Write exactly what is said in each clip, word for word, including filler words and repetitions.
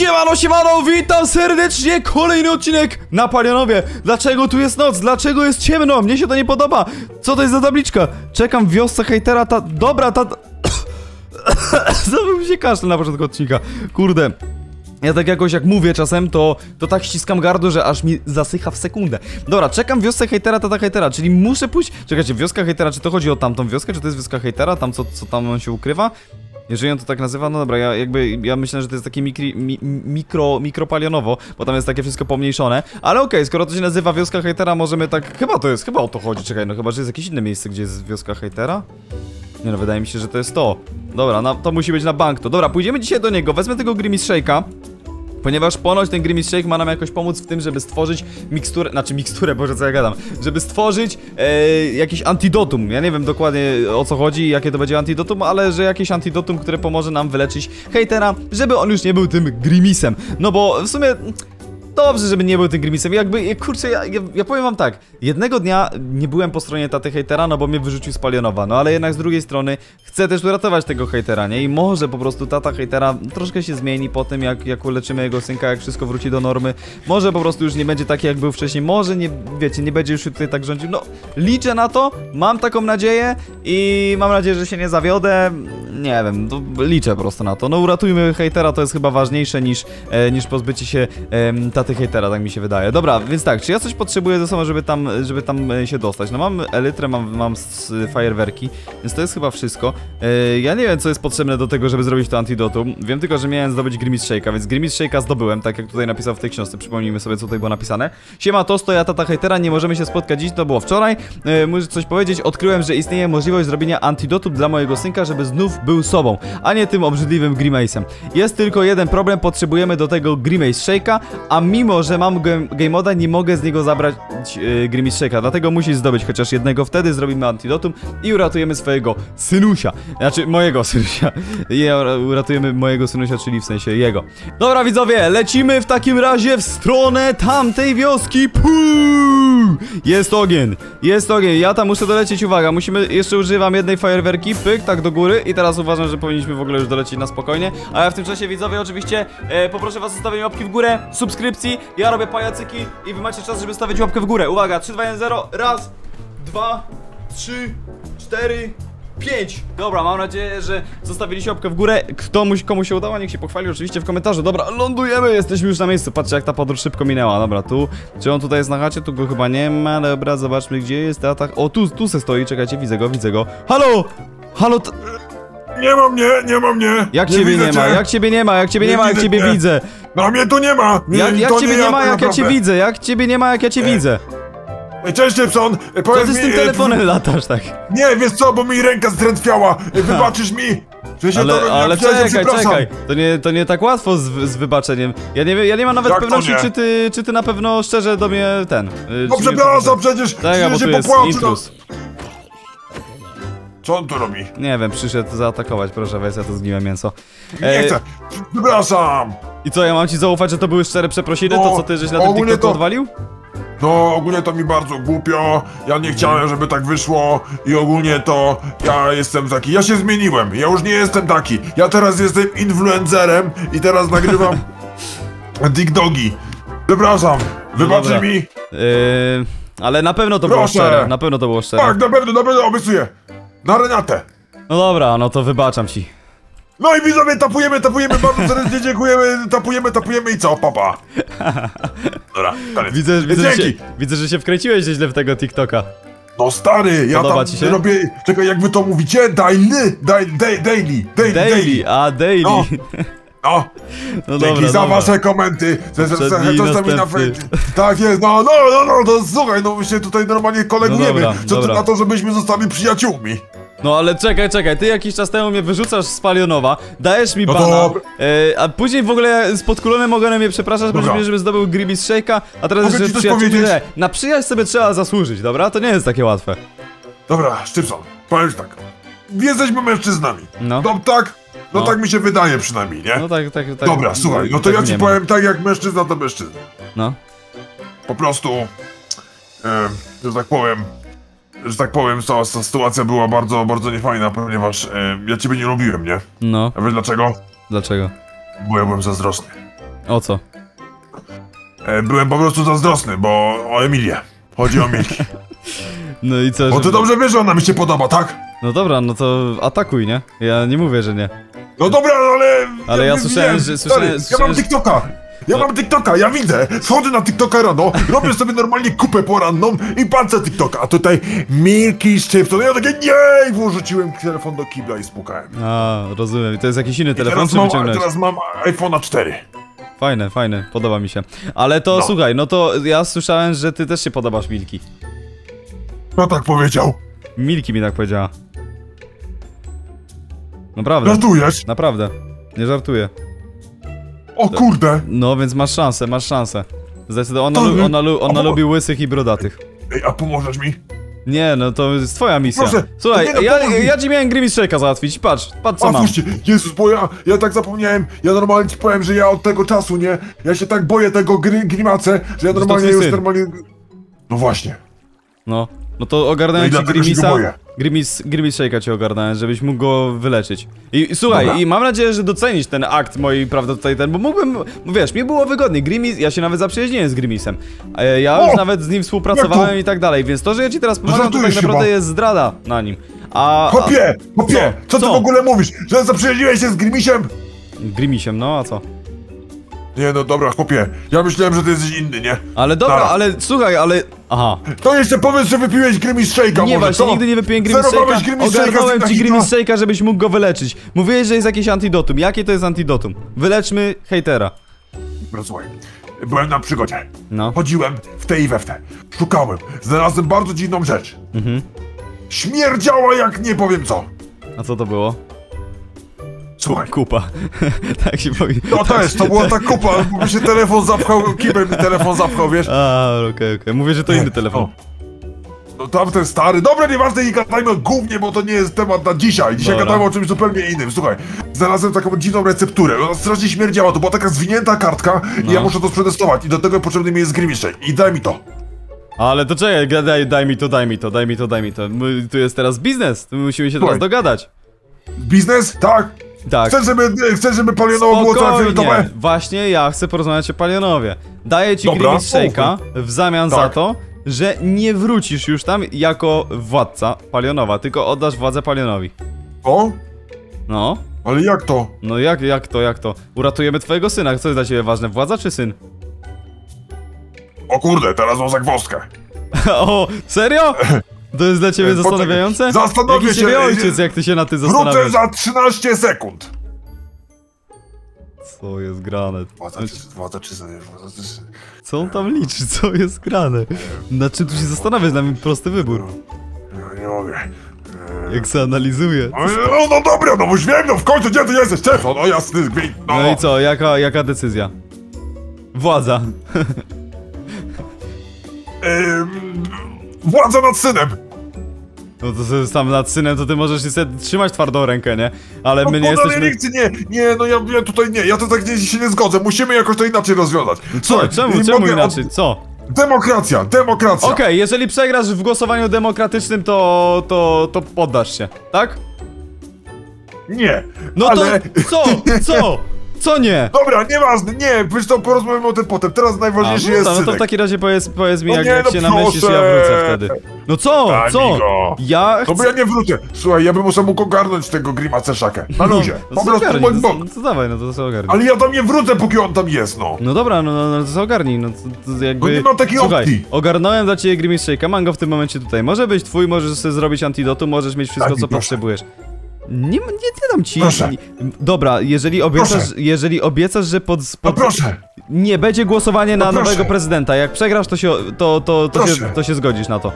Siemano, siemano, witam serdecznie, kolejny odcinek na Palionowie. Dlaczego tu jest noc? Dlaczego jest ciemno? Mnie się to nie podoba. Co to jest za tabliczka? Czekam w wiosce hejtera, ta... Dobra, ta... Znowu mi się kaszle na początku odcinka. Kurde. Ja tak jakoś jak mówię czasem, to, to tak ściskam gardło, że aż mi zasycha w sekundę. Dobra, czekam wiosce hejtera, tata hejtera, czyli muszę pójść... Czekajcie, wioska hejtera, czy to chodzi o tamtą wioskę, czy to jest wioska hejtera? Tam co, co tam on się ukrywa? Jeżeli on to tak nazywa, no dobra, ja jakby, ja myślę, że to jest takie mikri, mi, mikro, mikropalionowo, bo tam jest takie wszystko pomniejszone. Ale okej, okay, skoro to się nazywa wioska hejtera, możemy tak... Chyba to jest, chyba o to chodzi, czekaj, no chyba, że jest jakieś inne miejsce, gdzie jest wioska hejtera? Nie no, wydaje mi się, że to jest to. Dobra, na, to musi być na bank to. Dobra, pójdziemy dzisiaj do niego, wezmę tego Grimace Shake'a, ponieważ ponoć ten Grimace Shake ma nam jakoś pomóc w tym, żeby stworzyć miksturę, znaczy miksturę, boże co ja gadam, żeby stworzyć e, jakieś antidotum. Ja nie wiem dokładnie o co chodzi, jakie to będzie antidotum, ale że jakieś antidotum, które pomoże nam wyleczyć hejtera, żeby on już nie był tym Grimisem. No bo w sumie... Dobrze, żeby nie był tym Grimisem. Jakby, kurczę, ja, ja, ja powiem wam tak. Jednego dnia nie byłem po stronie taty hejtera, no bo mnie wyrzucił z Palionowa. No ale jednak z drugiej strony chcę też uratować tego hejtera, nie? I może po prostu tata hejtera troszkę się zmieni po tym, jak, jak uleczymy jego synka, jak wszystko wróci do normy. Może po prostu już nie będzie taki, jak był wcześniej. Może, nie wiecie, nie będzie już tutaj tak rządził. No, liczę na to, mam taką nadzieję i mam nadzieję, że się nie zawiodę. Nie wiem, to liczę po prostu na to. No uratujmy hejtera, to jest chyba ważniejsze niż, e, niż pozbycie się e, taty hejtera, tak mi się wydaje. Dobra, więc tak, czy ja coś potrzebuję ze sobą, żeby tam, żeby tam się dostać? No mam elytrę, mam, mam fajerwerki, więc to jest chyba wszystko. Yy, ja nie wiem, co jest potrzebne do tego, żeby zrobić to antidotum. Wiem tylko, że miałem zdobyć Grimace Shake'a, więc Grimace Shake'a zdobyłem, tak jak tutaj napisał w tej książce. Przypomnijmy sobie, co tutaj było napisane. Siema, to stoja tata hejtera, nie możemy się spotkać dziś, to było wczoraj. Yy, muszę coś powiedzieć, odkryłem, że istnieje możliwość zrobienia antidotum dla mojego synka, żeby znów był sobą, a nie tym obrzydliwym Grimace'em. Jest tylko jeden problem, potrzebujemy do tego Grimace Shake'a, a mimo, że mam game moda, nie mogę z niego zabrać yy, Grimace Shake'a, dlatego musisz zdobyć chociaż jednego, wtedy zrobimy antidotum i uratujemy swojego synusia. Znaczy, mojego synusia. Ja, uratujemy mojego synusia, czyli w sensie jego. Dobra, widzowie, lecimy w takim razie w stronę tamtej wioski. Puuu! Jest ogień, jest ogień. Ja tam muszę dolecieć, uwaga, musimy, jeszcze używam jednej fajerwerki, pyk, tak do góry i teraz uważam, że powinniśmy w ogóle już dolecieć na spokojnie. A ja w tym czasie, widzowie, oczywiście e, poproszę was o stawienie łapki w górę, subskrypcji. Ja robię pajacyki i wy macie czas, żeby stawiać łapkę w górę. Uwaga, trzy, dwa, jeden, zero. Raz, dwa, trzy, cztery, pięć. Dobra, mam nadzieję, że zostawiliście łapkę w górę. Kto mu, komu się udało, niech się pochwali oczywiście w komentarzu. Dobra, lądujemy, jesteśmy już na miejscu. Patrzcie, jak ta podróż szybko minęła. Dobra, tu, czy on tutaj jest na chacie? Tu go chyba nie ma. Dobra, zobaczmy, gdzie jest atak. O, tu, tu se stoi, czekajcie, widzę go, widzę go. Halo, halo. Nie ma mnie, nie ma mnie. Jak nie ciebie nie ma, cię. jak ciebie nie ma, jak ciebie nie, nie ma, jak ciebie mnie. widzę. No mnie tu nie ma. Nie, jak jak ciebie nie, nie ma, jak ja cię widzę, jak ciebie nie ma, jak ja cię e. widzę. Cześć, Szczypson, powiedz mi... Co ty z tym telefonem e, latasz tak? Nie, wiesz co, bo mi ręka zdrętwiała. Wybaczysz mi. Się ale to, ale czekaj, czekaj. To nie, to nie tak łatwo z, z wybaczeniem. Ja nie, ja nie mam nawet tak pewności, czy ty, czy ty na pewno szczerze do mnie ten... No przepraszam, przecież... Tak, bo tu jest intruz. Co on tu robi? Nie wiem, przyszedł zaatakować, proszę weź, ja to zgniłe mięso. E... Nie chcę, przepraszam! I co, ja mam ci zaufać, że to były szczere przeprosiny? No, to co, ty żeś na tym TikToku to... odwalił? No, ogólnie to mi bardzo głupio, ja nie chciałem, żeby tak wyszło i ogólnie to ja jestem taki, ja się zmieniłem, ja już nie jestem taki, ja teraz jestem influencerem i teraz nagrywam TikToki. Przepraszam, wybaczcie no mi! Yy, ale na pewno to proszę. było szczere, na pewno to było szczere. Tak, na pewno, na pewno, obiecuję! Na Renatę! No dobra, no to wybaczam ci. No i widzowie, tapujemy, tapujemy, bardzo serdecznie dziękujemy, tapujemy, tapujemy i co, papa. Dobra, koniec. Widzę, widzę, że się, widzę, że się wkręciłeś źle w tego TikToka. No stary, ja Podoba tam robię, czekaj, jak wy to mówicie, daily, daily, daily, daily. Daily, a daily. No. No, no dzięki dobra, za dobra. wasze komenty, ze mi na fejcie. Tak jest, no, no, no, no, to słuchaj, no my się tutaj normalnie kolegujemy, no co ty na to, żebyśmy zostali przyjaciółmi. No ale czekaj, czekaj, ty jakiś czas temu mnie wyrzucasz z Palionowa, dajesz mi no bana, e, a później w ogóle z podkulonym ogonem mnie przepraszasz, proszę mnie, żeby zdobył Grimace Shake'a, a teraz jeszcze przyjaciółmi, nie, na przyjaźń sobie trzeba zasłużyć, dobra? To nie jest takie łatwe. Dobra, Szczypson, powiem tak, jesteśmy mężczyznami, no Dob, tak? No, no tak mi się wydaje przynajmniej, nie? No tak, tak, tak. Dobra, słuchaj, no to tak ja ci powiem tak jak mężczyzna to mężczyzna. No. Po prostu, e, że tak powiem, że tak powiem, cała ta sytuacja była bardzo, bardzo niefajna, ponieważ e, ja ciebie nie lubiłem, nie? No. A wiesz dlaczego? Dlaczego? Bo ja byłem zazdrosny. O co? Byłem po prostu zazdrosny, bo o Emilię. Chodzi o Milky. No i co? Bo ty żeby... dobrze wiesz, że ona mi się podoba, tak? No dobra, no to atakuj, nie? Ja nie mówię, że nie. No dobra, ale... Ale ja, ja słyszałem, że... Słyszałem, stary, słyszałem, ja mam że... TikToka! Ja no. mam TikToka, ja widzę! Schodzę na TikToka rano, robię sobie normalnie kupę poranną i patrzę TikToka, a tutaj Milky Szczypson. Ja takie nie! I włożyłem telefon do kibla i spukałem. A, rozumiem. I to jest jakiś inny telefon, czy wyciągnąłeś? Teraz mam iPhone'a cztery. Fajne, fajne, podoba mi się. Ale to no. słuchaj, no to ja słyszałem, że ty też się podobasz Milky. No tak powiedział. Milky mi tak powiedziała. Naprawdę. Żartujesz? Naprawdę. Nie żartuję. O kurde! No więc masz szansę, masz szansę. Zdecydowanie. Ona, lu ona, lu ona lubi łysych i brodatych. Ej, a pomożesz mi? Nie, no to jest twoja misja. Proszę, słuchaj, nie, no, ja, ja, ja ci miałem Grimace Shake'a załatwić, patrz, patrz co a, mam. Puśćcie. Jezus, bo ja, ja tak zapomniałem, ja normalnie ci powiem, że ja od tego czasu, nie? Ja się tak boję tego gry, Grimace, że ja normalnie no już syn. normalnie... No właśnie. No, no to ogarnąłem no ci Grimace'a. Grimace, Grimace Shake'a cię ogarnąłem, żebyś mógł go wyleczyć. I, i słuchaj, dobra. I mam nadzieję, że docenisz ten akt mojej, prawda, tutaj ten, bo mógłbym, bo wiesz, mi było wygodnie, Grimace, ja się nawet zaprzyjaźniłem z Grimace'em. Ja o! już nawet z nim współpracowałem i tak dalej, więc to, że ja ci teraz pomagam, to tak naprawdę jest zdrada na nim. A... Chopie, chopie, co, co ty co? w ogóle mówisz, że zaprzyjaźniłeś się z Grimace'em? Grimace'em, no a co? Nie no dobra, chłopie, ja myślałem, że ty jesteś inny, nie? Ale dobra, Dara. ale słuchaj, ale... Aha. To jeszcze powiedz, że wypiłeś Grimace Shake'a, nie, właśnie, nigdy nie wypiłem Grimace Shake'a, ogarnąłem ci Grimace Shake'a, żebyś mógł go wyleczyć. Mówiłeś, że jest jakieś antidotum. Jakie to jest antidotum? Wyleczmy hejtera. Dobra, słuchaj. Byłem na przygodzie. No. Chodziłem w te i we w te. Szukałem. Znalazłem bardzo dziwną rzecz. Mhm. Śmierdziała jak nie powiem co. A co to było? Słuchaj. Kupa. Tak się powinno. No tak, też, to była ta kupa, bo mi się telefon zapchał, kibel mi telefon zapchał, wiesz? A, okej, okay, okej. Okay. Mówię, że to inny telefon. No tamten stary. Dobra, nieważne, nie gadajmy głównie, bo to nie jest temat na dzisiaj. Dzisiaj Dobra. gadajmy o czymś zupełnie innym. Słuchaj, znalazłem taką dziwną recepturę. Ona strasznie śmierdziała, to była taka zwinięta kartka no. i ja muszę to przetestować. I do tego potrzebny mi jest Grimace Shake. I daj mi to. Ale to czekaj, daj, daj mi to, daj mi to, daj mi to, daj mi to. My, tu jest teraz biznes, my musimy się Słuchaj. teraz dogadać. Biznes? Tak. Tak. Chcesz, żeby, chcesz, żeby Palionowo było transfertowe? Właśnie ja chcę porozmawiać o Palionowie. Daję ci Grimace Shake'a w zamian tak. za to, że nie wrócisz już tam jako władca Palionowa, tylko oddasz władzę Palionowi. O? No. Ale jak to? No jak, jak to, jak to? Uratujemy twojego syna. Co jest dla ciebie ważne, władza czy syn? O kurde, teraz mam zagwozdkę. O, serio? To jest dla ciebie zastanawiające? Zastanowię Jaki się, ojciec, jak ty się na ty zastanawiasz. Wrócę za trzynaście sekund. Co jest grane? Co on tam liczy? Co jest grane? Na czym tu się zastanawiasz? Dla mnie prosty wybór. Nie mogę. Jak se analizuje. No, no, no dobra, no bo już wiem, no w końcu gdzie ty jesteś, Stefan? O jasny gwint, no. No i co? Jaka, jaka decyzja? Władza. Ehm... Władza nad synem! No to sam nad synem, to ty możesz sobie trzymać twardą rękę, nie? Ale my no, nie jesteśmy... Nie, nie, nie, no ja, ja tutaj nie, ja to tak nie, się nie zgodzę, musimy jakoś to inaczej rozwiązać. Co? Czemu, czemu mogę... inaczej, co? Demokracja, demokracja! Okej, okay, jeżeli przegrasz w głosowaniu demokratycznym, to, to, to poddasz się, tak? Nie, No ale... to co, co? Co nie? Dobra, nieważne, nie, wiesz to porozmawiamy o tym potem, teraz najważniejszy A, no jest to, no to w takim razie powiedz, powiedz mi, no jak, nie, jak no się proszę. namyślisz, ja wrócę wtedy. No co, Amigo. co? Ja chcę... No bo ja nie wrócę, słuchaj, ja bym muszę mógł ogarnąć tego Grimace Shake'a, na no, luzie, po prostu mój bok. No to dawaj, no to sobie ogarnij. Ale ja tam nie wrócę, póki on tam jest, no. No dobra, no, no, no to sobie ogarnij, no to, to jakby... No nie mam takiej słuchaj, opcji. ogarnąłem dla ciebie Grimace Shake'a, mam go w tym momencie tutaj, może być twój, możesz sobie zrobić antidotum, możesz mieć wszystko, Amigo. co potrzebujesz. Nie, nie, nie dam ci. Proszę. Dobra, jeżeli obiecasz, jeżeli obiecasz, że pod, pod... No proszę. Nie będzie głosowanie no na proszę. nowego prezydenta. Jak przegrasz, to się, to, to, to, się, to się zgodzisz na to.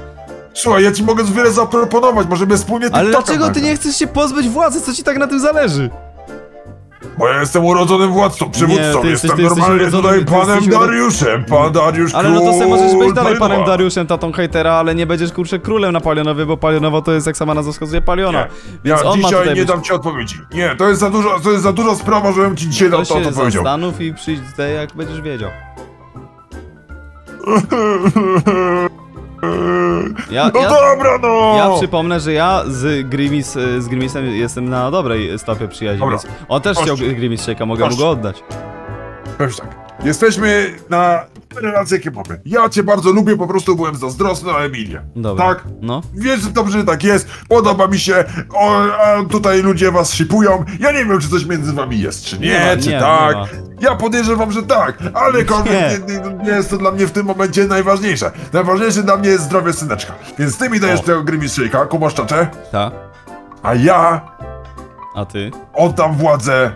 Słuchaj, ja ci mogę wiele zaproponować, możemy wspólnie TikToka. Ale dlaczego ty nie chcesz się pozbyć władzy? Co ci tak na tym zależy? Bo ja jestem urodzonym władcą, przywódcą, nie, jesteś, jestem normalnie tutaj panem Dariuszem, pan Dariusz. Ale no to sobie możesz być dalej panem Dariuszem, tatą hejtera, ale nie będziesz kurczę królem na Palionowie, bo Palionowo to jest, jak sama nazwa wskazuje, Paliona. Nie, więc ja on dzisiaj ma tutaj nie być... dam ci odpowiedzi. Nie, to jest za dużo, to jest za duża sprawa, żebym ci dzisiaj dał to, to powiedział. To się zastanów i przyjdź tutaj, jak będziesz wiedział. Ja, no ja, dobra, no! Ja przypomnę, że ja z Grimace, z Grimace'em jestem na dobrej stopie przyjaźni. Dobra. On też chciał Grimace Shake'a, mogę mu go oddać. Pewnie tak. Jesteśmy na relacji ekipowej. Ja cię bardzo lubię, po prostu byłem zazdrosny o Emilię. Dobra. Tak? No. Wiesz, dobrze, że tak jest. Podoba mi się. O, a tutaj ludzie was shipują. Ja nie wiem, czy coś między wami jest, czy nie, nie ma, czy nie, tak. Nie ja podejrzewam, że tak, ale nie. Nie, nie jest to dla mnie w tym momencie najważniejsze. Najważniejsze dla mnie jest zdrowie syneczka. Więc ty mi dajesz o. tego Grimace Shake'a, kumasz czacze? Tak. A ja... A ty? Oddam władzę...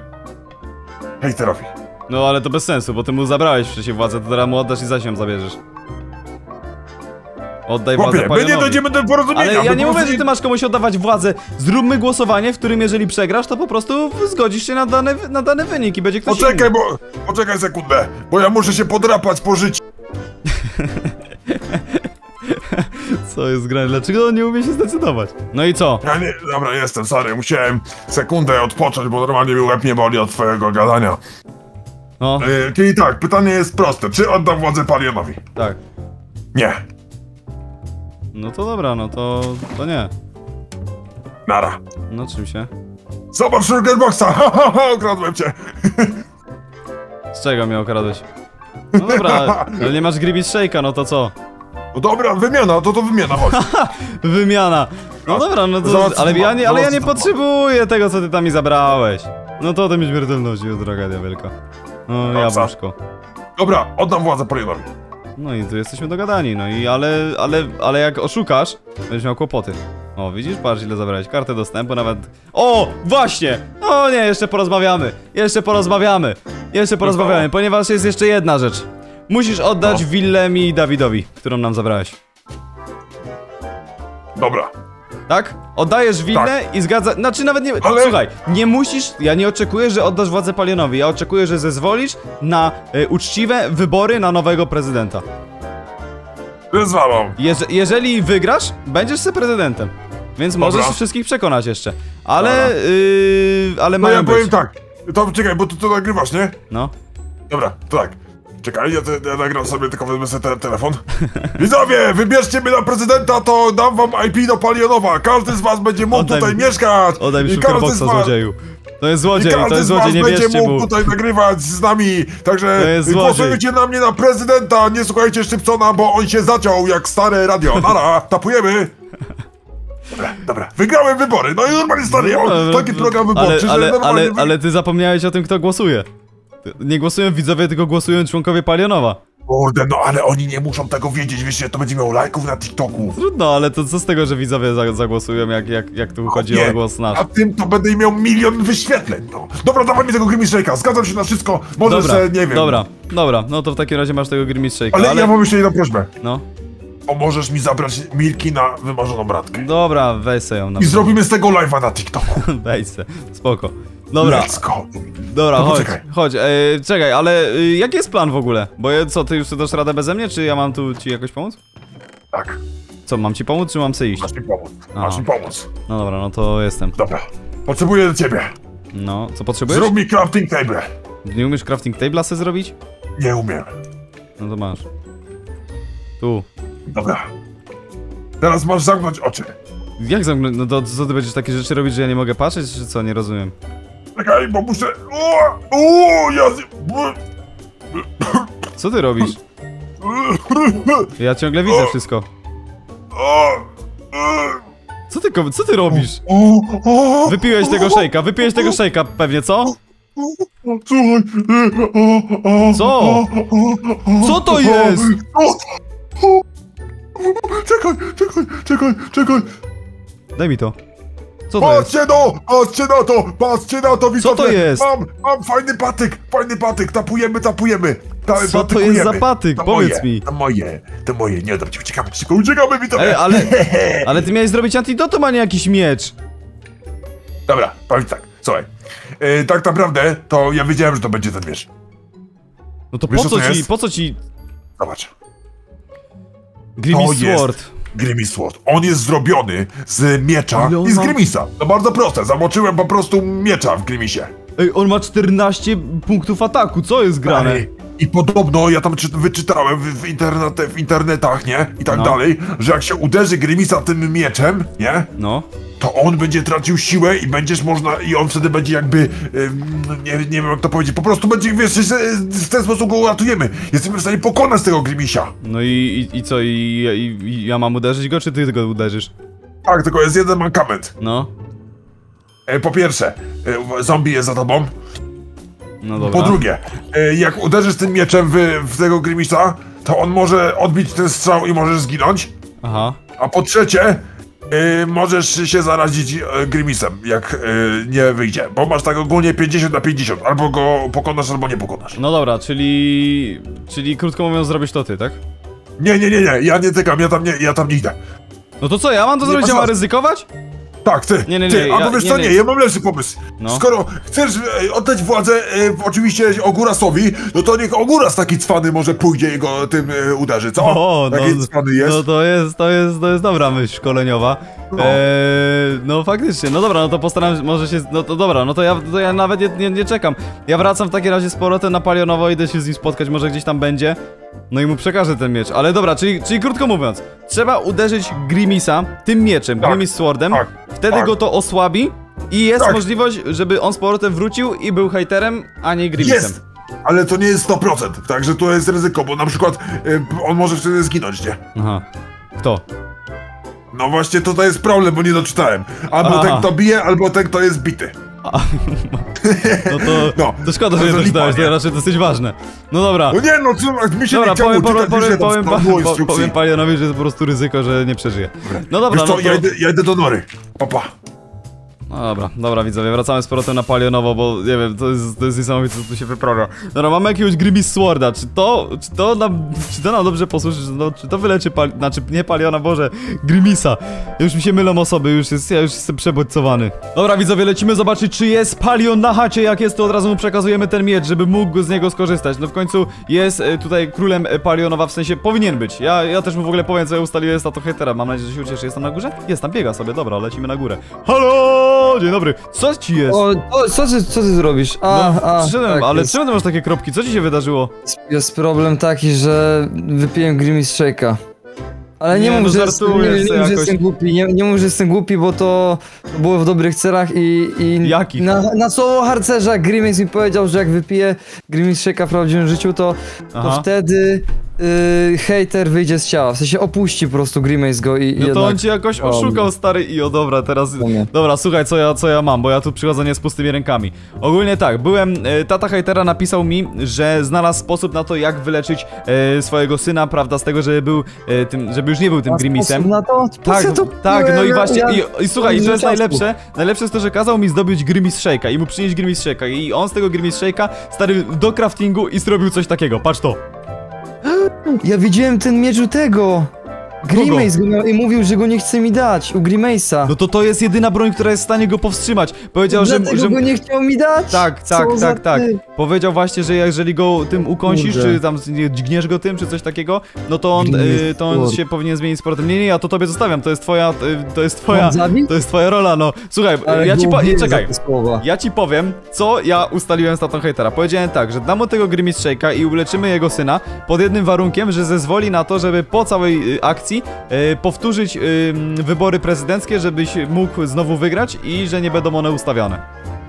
hejterowi. No ale to bez sensu, bo ty mu zabrałeś wcześniej władzę, to teraz mu oddasz i zaś ją zabierzesz. Oddaj władzę Palionowi. My nie dojdziemy do porozumienia. Ale ja nie mówię, że ty masz komuś oddawać władzę. Zróbmy głosowanie, w którym jeżeli przegrasz, to po prostu zgodzisz się na dany, na dany wynik i będzie ktoś inny. Poczekaj, bo... Poczekaj sekundę, bo ja muszę się podrapać po życiu. Co jest grane? Dlaczego on nie umie się zdecydować? No i co? Ja nie, dobra, jestem, sorry, musiałem sekundę odpocząć, bo normalnie mi łeb nie boli od twojego gadania. No. Yy, czyli tak, pytanie jest proste. Czy oddam władzę Palionowi? Tak. Nie. No to dobra, no to... to nie. Nara. No czym się? Zobacz Sugarboxa! Ha, ha, ha, okradłem cię! Z czego mnie okradłeś? No dobra, ale nie masz Grimace Shake'a, no to co? No dobra, wymiana, to to wymiana, chodź. Wymiana. No dobra, no to... Zobacz, ale ja nie, ale ja nie potrzebuję tego, co ty tam mi zabrałeś. No to ode mnie śmiertelności, droga diabelka. No, jabłuszko. Dobra, oddam władzę Palionowi. No i tu jesteśmy dogadani, no i ale, ale, ale jak oszukasz, będziesz miał kłopoty. O, widzisz? Patrz, ile zabrałeś. Kartę dostępu nawet... O, właśnie! O nie, jeszcze porozmawiamy. Jeszcze porozmawiamy. Jeszcze porozmawiamy, ponieważ jest jeszcze jedna rzecz. Musisz oddać no. willę mi i Dawidowi, którą nam zabrałeś. Dobra. Tak? Oddajesz willę tak. i zgadza... Znaczy nawet nie... Ale... Słuchaj, nie musisz... Ja nie oczekuję, że oddasz władzę Palionowi. Ja oczekuję, że zezwolisz na y, uczciwe wybory na nowego prezydenta. Wyzwalam. Jeże... Jeżeli wygrasz, będziesz se prezydentem. Więc Dobra. możesz wszystkich przekonać jeszcze. Ale... Y, ale mają być. No ja powiem tak. To, czekaj, bo ty to nagrywasz, nie? No. Dobra, to tak. Czekaj, ja, te, ja nagram sobie, tylko wezmę sobie te, telefon. Widzowie, wybierzcie mnie na prezydenta, to dam wam I P do Palionowa. Każdy z was będzie mógł tutaj mi, mieszkać. Oddaj mi Sugarboxa, złodzieju. To jest złodziej, to jest złodziej, nie bierzcie mu. Będzie mógł tutaj nagrywać z nami. Także głosujcie na mnie na prezydenta. Nie słuchajcie Szczypsona, bo on się zaciął jak stare radio. Nara, tapujemy. Dobra, dobra, wygrałem wybory. No i normalnie stary, ja mam taki program wyborczy, ale, ale, ale, ale ty zapomniałeś o tym, kto głosuje. Nie głosują widzowie, tylko głosują członkowie Palionowa. Kurde, no ale oni nie muszą tego wiedzieć, wiesz, że to będzie miał lajków na TikToku. Trudno, ale to co z tego, że widzowie zagłosują, jak, jak, jak tu chodzi nie. o głos nasz. A tym to będę miał milion wyświetleń, no. Dobra, dawaj mi tego Grimace Shake'a, zgadzam się na wszystko, może że nie wiem. Dobra, dobra, no to w takim razie masz tego Grimace Shake'a. Ale, ale ja mam jeszcze jedną prośbę. No. O, możesz mi zabrać Milky na wymarzoną bratkę. Dobra, weź se ją na... I zrobimy z tego live'a na TikToku. Weź se, spoko. Dobra. Let's go. Dobra, no chodź, czekaj. chodź, e, czekaj, ale e, jaki jest plan w ogóle? Bo ja, co, ty już dasz radę beze mnie, czy ja mam tu ci jakoś pomóc? Tak. Co, mam ci pomóc, czy mam sobie iść? Masz mi pomóc, Aha. masz mi pomóc. No dobra, no to jestem. Dobra, potrzebuję do ciebie. No, co potrzebujesz? Zrób mi crafting table. Nie umiesz crafting table'a sobie zrobić? Nie umiem. No to masz. Tu. Dobra. Teraz masz zamknąć oczy. Jak zamknąć? No to co, ty będziesz takie rzeczy robić, że ja nie mogę patrzeć, czy co? Nie rozumiem. Czekaj, bo muszę... Uuu, uu, ja... Co ty robisz? Ja ciągle widzę wszystko. Co ty, co ty robisz? Wypiłeś tego szejka, wypiłeś tego szejka pewnie, co? Co? Co to jest? Czekaj, czekaj, czekaj, czekaj. Daj mi to. Co to patrzcie jest? No! Patrzcie na to! Patrzcie na to! Co to jest? Mam, mam fajny patyk! Fajny patyk! Tapujemy, tapujemy! Ta, Co to jest za patyk? To Powiedz moje, mi! To moje! To moje! Nie dobra, uciekamy! Uciekamy, witam! Ej, ale, ale ty miałeś zrobić antidotum, a nie jakiś miecz! Dobra, powiem tak, słuchaj. Yy, tak naprawdę, to ja wiedziałem, że to będzie ten miecz. No to wiesz, po co, co ci, po co ci... Zobacz. Grimace Sword. Grimace Sword. On jest zrobiony z miecza Paliona. i z Grimace'a. To bardzo proste, zamoczyłem po prostu miecza w Grimace'ie. Ej, on ma czternaście punktów ataku, co jest grane? Ej, I podobno, ja tam czy, wyczytałem w, w, internet, w internetach, nie? I tak no. dalej, że jak się uderzy Grimace'a tym mieczem, nie? No. To on będzie tracił siłę i będziesz można, i on wtedy będzie jakby, yy, nie, nie wiem jak to powiedzieć, po prostu będzie, wiesz, w ten sposób go uratujemy. Jesteśmy w stanie pokonać tego Grimace'a. No i, i, i co, i, i, i ja mam uderzyć go, czy ty go uderzysz? Tak, tylko jest jeden mankament. No. E, po pierwsze, e, zombie jest za tobą. No dobra. Po drugie, e, jak uderzysz tym mieczem w, w tego Grimace'a, to on może odbić ten strzał i możesz zginąć. Aha. A po trzecie, Yy, możesz się zarazić yy, Grimace'em, jak yy, nie wyjdzie, bo masz tak ogólnie pięćdziesiąt na pięćdziesiąt, albo go pokonasz, albo nie pokonasz. No dobra, czyli... czyli krótko mówiąc zrobisz to ty, tak? Nie, nie, nie, nie, ja nie tykam, ja tam nie, ja tam nie idę. No to co, ja mam to nie zrobić, ja mam ryzykować? Tak, ty, nie, nie, ty, nie, albo ja, wiesz co, nie, nie, nie, ja mam lepszy pomysł. No. Skoro chcesz e, oddać władzę e, oczywiście Ogurasowi, no to niech Oguras taki cwany może pójdzie i go tym e, uderzy, co? O, taki no, cwany jest. No to jest, to jest, to jest dobra myśl szkoleniowa. No. E, no faktycznie, no dobra, no to postaram się, może się, no to dobra, no to ja, to ja nawet nie, nie, nie czekam. Ja wracam w takim razie z powrotem na Palionowo, idę się z nim spotkać, może gdzieś tam będzie. No i mu przekażę ten miecz, ale dobra, czyli, czyli krótko mówiąc, trzeba uderzyć Grimace'a tym mieczem, tak, Grimace Swordem, tak, wtedy tak. go to osłabi i jest tak. możliwość, żeby on z powrotem wrócił i był hejterem, a nie Grimace'em. Jest, ale to nie jest sto procent, także to jest ryzyko, bo na przykład y, on może wtedy zginąć, nie? Aha, kto? No właśnie tutaj jest problem, bo nie doczytałem, albo ten kto bije, albo ten kto jest bity. No to, no, to szkoda, że to czytałeś, to raczej dosyć ważne. No dobra. No nie no, co, mi się dobra, nie chciało powiem, czytać, powiem, powiem, powiem, pa, powiem, powiem Palionowi, że jest po prostu ryzyko, że nie przeżyje. No dobra, wiesz co, no to... ja, idę, ja idę do nory, papa. No dobra, dobra widzowie, wracamy z powrotem na Palionowo, bo nie wiem, to jest, to jest niesamowite, co tu się wyprawia. Dobra, mamy jakiegoś Grimace Sworda, czy to, czy to nam, czy to nam dobrze posłuży, czy, no, czy to wyleczy pal... znaczy nie Paliona, Boże, Grimace'a. Już mi się mylą osoby, już jest, ja już jestem przebodźcowany. Dobra widzowie, lecimy zobaczyć, czy jest Palion na chacie, jak jest to od razu mu przekazujemy ten miecz, żeby mógł z niego skorzystać. No w końcu jest tutaj królem Palionowa, w sensie powinien być. Ja, ja też mu w ogóle powiem, co ja ustaliłem, jest to hejtera, mam nadzieję, że się ucieszy, jest tam na górze? Jest tam, biega sobie, dobra, lecimy na górę. Halo! O, dzień dobry, co ci jest? O, o, co, ty, co ty zrobisz? A, no, a, przyszedłem, tak ale jest. Czemu ty masz takie kropki? Co ci się wydarzyło? Jest problem taki, że wypiłem Grimace Shake'a. Ale nie, nie mów, no że, żartuję, jest, nie, nie mów że jestem głupi, nie, nie mów, że jestem głupi, bo to było w dobrych celach i... i Jakich? Na, na słowo harcerza Grimace mi powiedział, że jak wypiję Grimace Shake'a w prawdziwym życiu, to, to wtedy... Yy, hejter wyjdzie z ciała, w sensie opuści po prostu Grimace go i, i No to jednak... on ci jakoś oszukał, o, stary, i o dobra, teraz... Nie. Dobra, słuchaj, co ja, co ja mam, bo ja tu przychodzę nie z pustymi rękami. Ogólnie tak, byłem... Yy, tata hejtera napisał mi, że znalazł sposób na to, jak wyleczyć yy, swojego syna, prawda, z tego, żeby był yy, tym, żeby już nie był tym Grimace'em. Na to? Tak, ja to... tak, no i właśnie, ja... i, i słuchaj, i co jest najlepsze? Najlepsze jest to, że kazał mi zdobyć Grimace Shake'a i mu przynieść Grimace Shake'a i on z tego Grimace Shake'a, stary, do craftingu i zrobił coś takiego, patrz to. Ja widziałem ten miecz u tego Grimace go miał i mówił, że go nie chce mi dać, u Grimace'a. No to to jest jedyna broń, która jest w stanie go powstrzymać. Powiedział, dlatego że... że... go nie chciał mi dać? Tak, tak, co tak, tak ty? Powiedział właśnie, że jeżeli go tym ukąsisz, Kurde. czy tam dźgniesz go tym, czy coś takiego, no to on, y, to on się powinien zmienić z portem. Nie, nie, ja to tobie zostawiam, to jest twoja... Y, to jest twoja... To jest twoja rola, no. Słuchaj, ale ja ci po... nie, czekaj. Ja ci powiem, co ja ustaliłem z tatą hejtera. Powiedziałem tak, że dam mu tego Grimace Shake'a i uleczymy jego syna pod jednym warunkiem, że zezwoli na to, żeby po całej y, akcji Y, powtórzyć y, wybory prezydenckie, żebyś mógł znowu wygrać i że nie będą one ustawiane.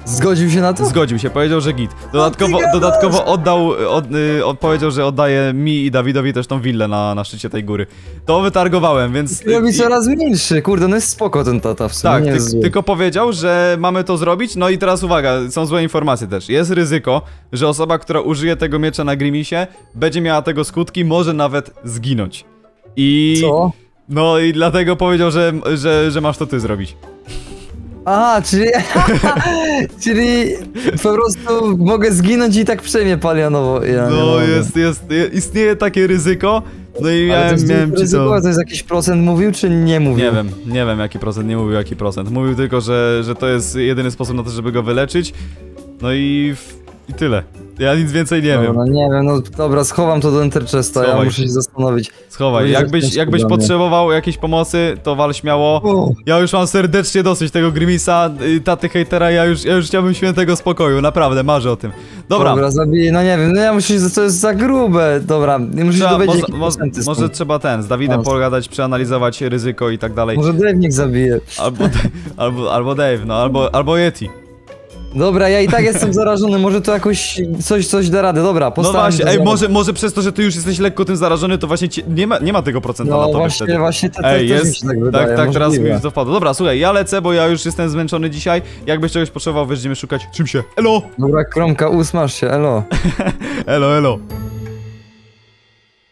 Zgodził się na to? Zgodził się, powiedział, że git. Dodatkowo, dodatkowo oddał, od, y, odpowiedział, że oddaje mi i Dawidowi też tą willę na, na szczycie tej góry. To wytargowałem, więc... I robi coraz mniejszy, kurde, no jest spoko ten tata w sumie. Tak, ty, tylko powiedział, że mamy to zrobić, no i teraz uwaga, są złe informacje też. Jest ryzyko, że osoba, która użyje tego miecza na Grimace'ie, będzie miała tego skutki, może nawet zginąć. I... Co? No i dlatego powiedział, że, że, że masz to ty zrobić. Aha, czyli... czyli po prostu mogę zginąć i tak przejmie Palionowo. Ja no jest, jest, istnieje takie ryzyko. No i miałem, to miałem ci to... to jest jakiś procent mówił, czy nie mówił? Nie wiem, nie wiem jaki procent, nie mówił jaki procent. Mówił tylko, że, że to jest jedyny sposób na to, żeby go wyleczyć. No i... i tyle. Ja nic więcej nie no, wiem. No nie wiem, no dobra, schowam to do Enter Chesta, ja muszę się zastanowić. Schowaj, jakbyś, jakbyś potrzebował jakiejś pomocy, to wal śmiało. O. Ja już mam serdecznie dosyć tego Grimace'a, taty hejtera, ja już, ja już chciałbym świętego spokoju, naprawdę, marzę o tym. Dobra. Dobra, zabiję, no nie wiem, no ja muszę się, to jest za grube, dobra, nie muszę trzeba, się dowiedzieć, mo mo może trzeba ten, z Dawidem pogadać, przeanalizować ryzyko i tak dalej. Może Drewnik zabije. Albo, albo, albo Dave, no, albo, albo Yeti. Dobra, ja i tak jestem zarażony, może to jakoś coś, coś da radę, dobra, postaram No właśnie, ej, może, może przez to, że ty już jesteś lekko tym zarażony, to właśnie ci, nie, ma, nie ma tego procenta no, na to właśnie, wtedy. właśnie, te, te, ej, jest, mi się tak wydaje, tak, tak teraz mi już to wpadło. Dobra, słuchaj, ja lecę, bo ja już jestem zmęczony dzisiaj, jakbyś czegoś potrzebował, będziemy szukać, czym się, elo! Dobra, kromka, usmasz się, elo. Elo, elo.